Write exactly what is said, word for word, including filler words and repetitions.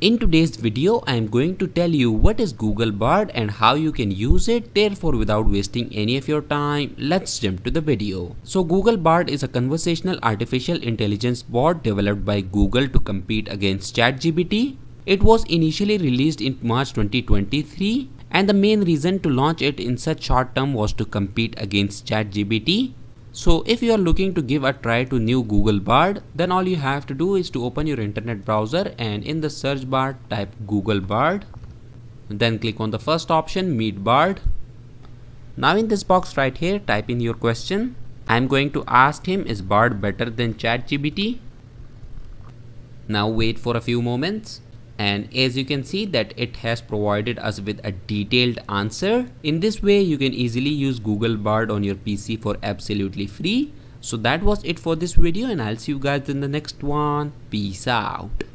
In today's video, I am going to tell you what is Google Bard and how you can use it. Therefore, without wasting any of your time, let's jump to the video. So Google Bard is a conversational artificial intelligence bot developed by Google to compete against ChatGPT. It was initially released in March twenty twenty-three, and the main reason to launch it in such short term was to compete against ChatGPT. So if you are looking to give a try to new Google Bard, then all you have to do is to open your internet browser and in the search bar type Google Bard. Then click on the first option, Meet Bard. Now in this box right here, type in your question. I am going to ask him, is Bard better than ChatGPT? Now wait for a few moments. And as you can see that it has provided us with a detailed answer. In this way, you can easily use Google Bard on your P C for absolutely free. So that was it for this video, and I'll see you guys in the next one. Peace out.